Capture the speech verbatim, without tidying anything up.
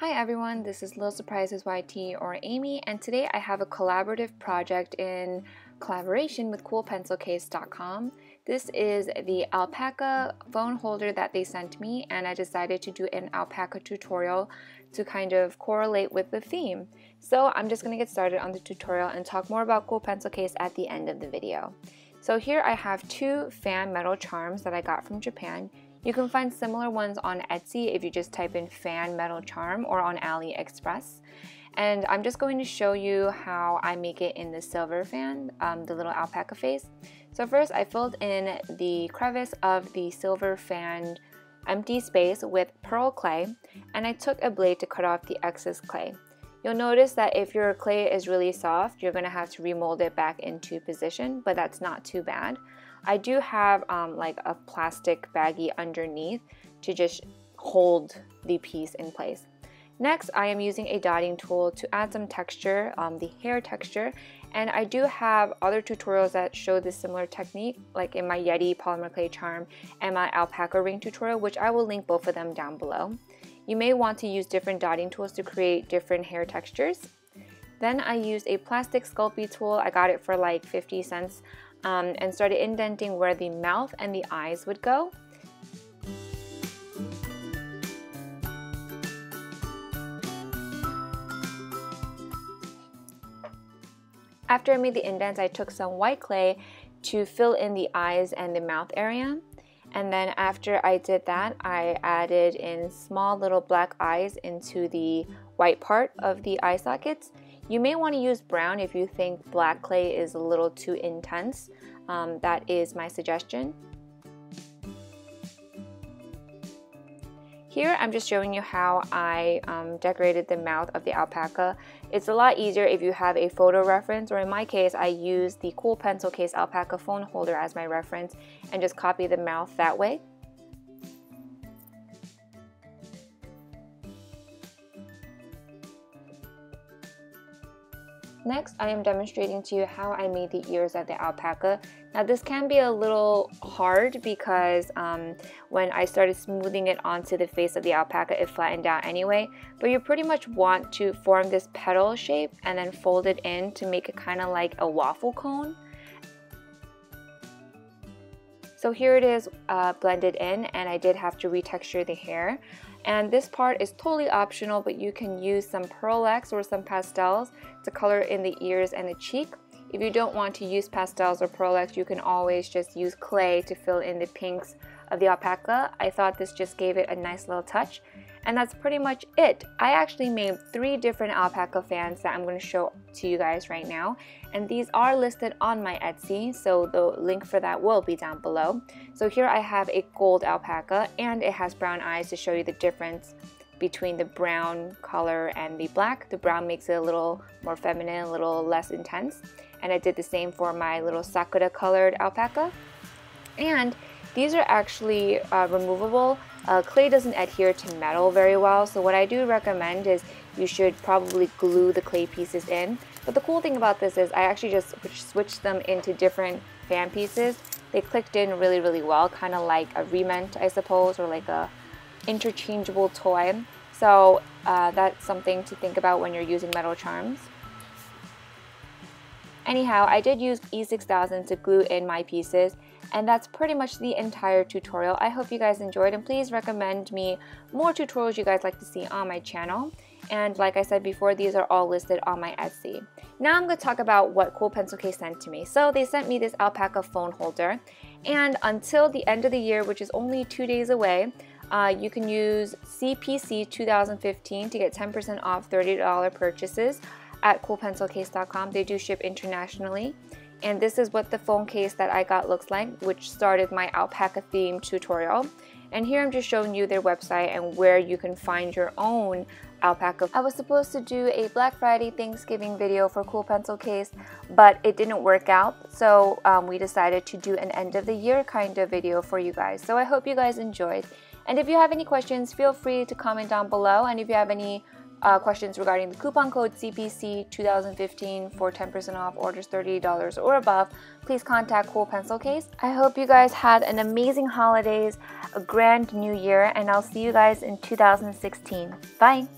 Hi everyone, this is Little Surprises Y T or Amy, and today I have a collaborative project in collaboration with Cool Pencil Case dot com. This is the alpaca phone holder that they sent me, and I decided to do an alpaca tutorial to kind of correlate with the theme. So I'm just going to get started on the tutorial and talk more about Cool Pencil Case at the end of the video. So here I have two fan metal charms that I got from Japan. You can find similar ones on Etsy if you just type in fan metal charm, or on AliExpress. And I'm just going to show you how I make it in the silver fan, um, the little alpaca face. So first I filled in the crevice of the silver fan empty space with pearl clay, and I took a blade to cut off the excess clay. You'll notice that if your clay is really soft, you're going to have to remold it back into position, but that's not too bad. I do have um, like a plastic baggie underneath to just hold the piece in place. Next, I am using a dotting tool to add some texture, um, the hair texture, and I do have other tutorials that show this similar technique, like in my Yeti polymer clay charm and my alpaca ring tutorial, which I will link both of them down below. You may want to use different dotting tools to create different hair textures. Then I used a plastic Sculpey tool. I got it for like fifty cents. Um, and started indenting where the mouth and the eyes would go. After I made the indents, I took some white clay to fill in the eyes and the mouth area. And then after I did that, I added in small little black eyes into the white part of the eye sockets. You may want to use brown if you think black clay is a little too intense. Um, that is my suggestion. Here I'm just showing you how I um, decorated the mouth of the alpaca. It's a lot easier if you have a photo reference, or in my case I use the Cool Pencil Case alpaca phone holder as my reference and just copy the mouth that way. Next, I am demonstrating to you how I made the ears of the alpaca. Now this can be a little hard because um, when I started smoothing it onto the face of the alpaca, it flattened out anyway. But you pretty much want to form this petal shape and then fold it in to make it kind of like a waffle cone. So here it is uh, blended in, and I did have to retexture the hair. And this part is totally optional, but you can use some Pearl-X or some pastels to color in the ears and the cheek. If you don't want to use pastels or Pearl-X, you can always just use clay to fill in the pinks of the alpaca. I thought this just gave it a nice little touch. And that's pretty much it. I actually made three different alpaca fans that I'm going to show to you guys right now. And these are listed on my Etsy, so the link for that will be down below. So here I have a gold alpaca, and it has brown eyes to show you the difference between the brown color and the black. The brown makes it a little more feminine, a little less intense. And I did the same for my little sakura colored alpaca. And these are actually uh, removable. Uh, clay doesn't adhere to metal very well, so what I do recommend is you should probably glue the clay pieces in. But the cool thing about this is I actually just switched them into different fan pieces. They clicked in really, really well, kind of like a remnant, I suppose, or like a interchangeable toy. So uh, that's something to think about when you're using metal charms. Anyhow, I did use E six thousand to glue in my pieces, and that's pretty much the entire tutorial. I hope you guys enjoyed, and please recommend me more tutorials you guys like to see on my channel. And like I said before, these are all listed on my Etsy. Now I'm going to talk about what Cool Pencil Case sent to me. So they sent me this alpaca phone holder, and until the end of the year, which is only two days away, uh, you can use C P C two thousand fifteen to get ten percent off thirty dollar purchases at Cool Pencil Case dot com. They do ship internationally. And this is what the phone case that I got looks like, which started my alpaca theme tutorial. And here I'm just showing you their website and where you can find your own alpaca. I was supposed to do a Black Friday Thanksgiving video for Cool Pencil Case, but it didn't work out. So um, we decided to do an end of the year kind of video for you guys. So I hope you guys enjoyed. And if you have any questions, feel free to comment down below. And if you have any Uh, questions regarding the coupon code C P C two thousand fifteen for ten percent off orders thirty dollars or above, please contact Cool Pencil Case. I hope you guys had an amazing holidays, a grand new year, and I'll see you guys in two thousand sixteen. Bye!